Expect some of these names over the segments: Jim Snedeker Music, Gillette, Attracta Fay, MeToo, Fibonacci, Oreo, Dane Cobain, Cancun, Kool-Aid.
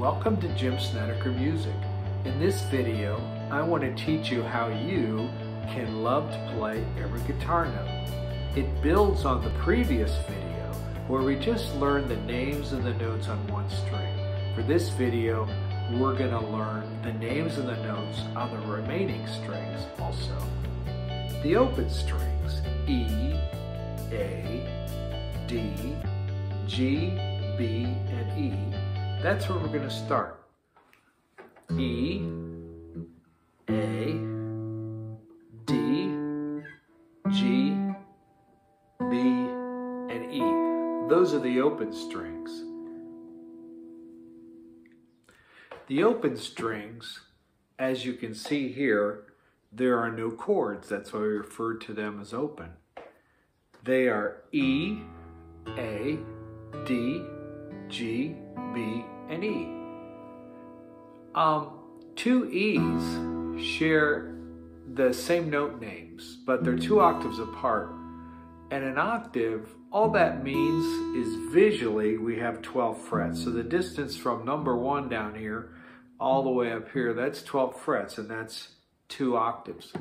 Welcome to Jim Snedeker Music. In this video, I want to teach you how you can love to play every guitar note. It builds on the previous video where we just learned the names of the notes on one string. For this video, we're going to learn the names of the notes on the remaining strings also. The open strings, E, A, D, G, B, and E. That's where we're going to start. E, A, D, G, B, and E. Those are the open strings. The open strings, as you can see here, there are no chords. That's why we refer to them as open. They are E, A, D, G, B, and E. Two E's share the same note names, but they're two octaves apart. And an octave, all that means is visually we have 12 frets. So the distance from number one down here all the way up here, that's 12 frets, and that's two octaves.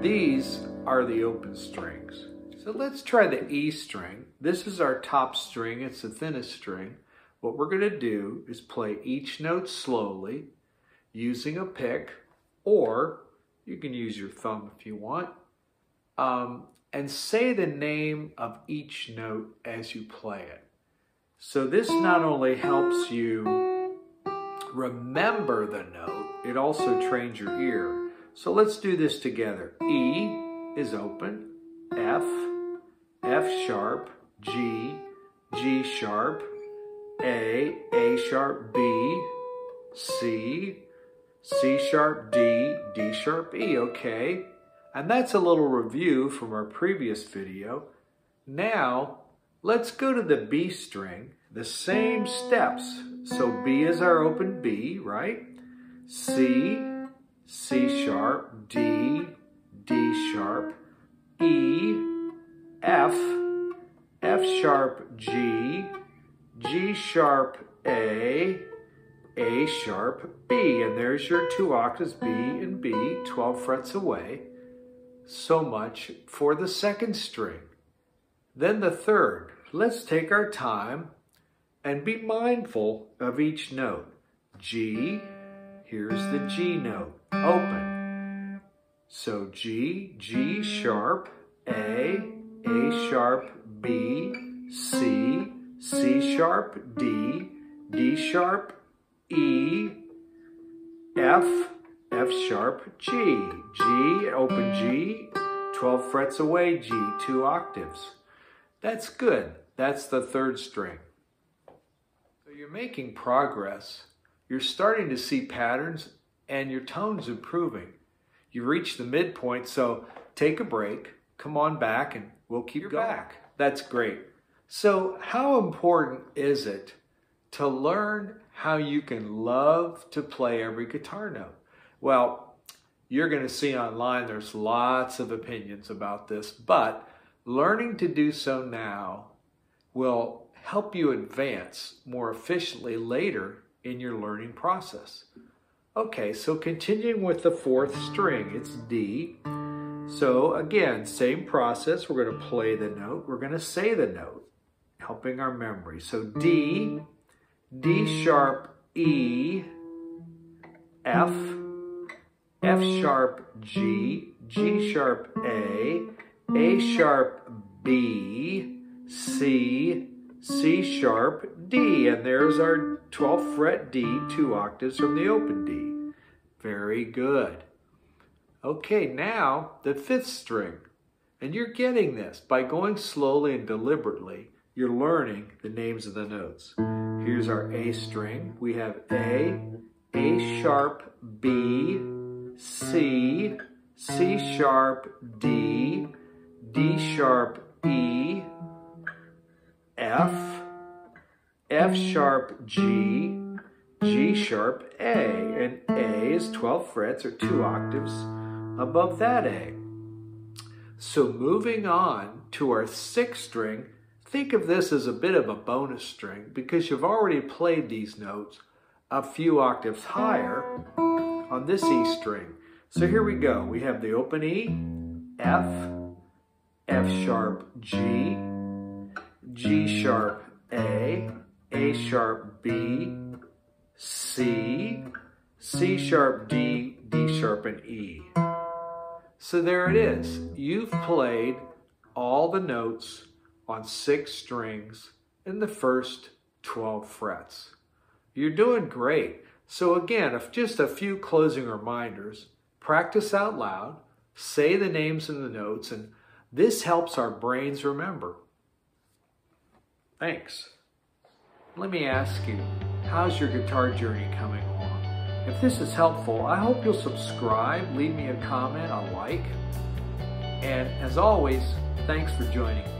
These are the open strings. So let's try the E string. This is our top string, it's the thinnest string. What we're gonna do is play each note slowly using a pick, or you can use your thumb if you want, and say the name of each note as you play it. So this not only helps you remember the note, it also trains your ear. So let's do this together. E is open, F, F sharp, G, G sharp, A sharp, B, C, C sharp, D, D sharp, E, okay. And that's a little review from our previous video. Now, let's go to the B string, the same steps. So B is our open B, right? C, C sharp, D, D sharp, E, F, F sharp, G, G sharp, A sharp, B. And there's your two octaves, B and B, 12 frets away. So much for the second string. Then the third. Let's take our time and be mindful of each note. G, here's the G note, open. So G, G sharp, A sharp, B, C, C sharp, D, D sharp, E, F, F sharp, G, G, open G, 12 frets away, G, two octaves. That's good. That's the third string. So you're making progress. You're starting to see patterns and your tone's improving. You reach the midpoint, so take a break, come on back, and we'll keep going. That's great. So how important is it to learn how you can love to play every guitar note? Well, you're going to see online there's lots of opinions about this, but learning to do so now will help you advance more efficiently later in your learning process. Okay, so continuing with the fourth string, it's D. So again, same process. We're going to play the note. We're going to say the note, helping our memory. So D, D sharp, E, F, F sharp, G, G sharp, A sharp, B, C, C sharp, D. And there's our 12th fret D, two octaves from the open D. Very good. Okay, now the fifth string. And you're getting this by going slowly and deliberately. You're learning the names of the notes. Here's our A string. We have A sharp, B, C, C sharp, D, D sharp, E, F, F sharp, G, G sharp, A. And A is 12 frets or two octaves above that A. So moving on to our sixth string, think of this as a bit of a bonus string because you've already played these notes a few octaves higher on this E string. So here we go. We have the open E, F, F sharp G, G sharp A sharp B, C, C sharp D, D sharp and E. So there it is. You've played all the notes on 6 strings in the first 12 frets. You're doing great. So again, if just a few closing reminders. Practice out loud, say the names and the notes, and this helps our brains remember. Thanks. Let me ask you, how's your guitar journey coming along? If this is helpful, I hope you'll subscribe, leave me a comment, a like, and as always, thanks for joining me.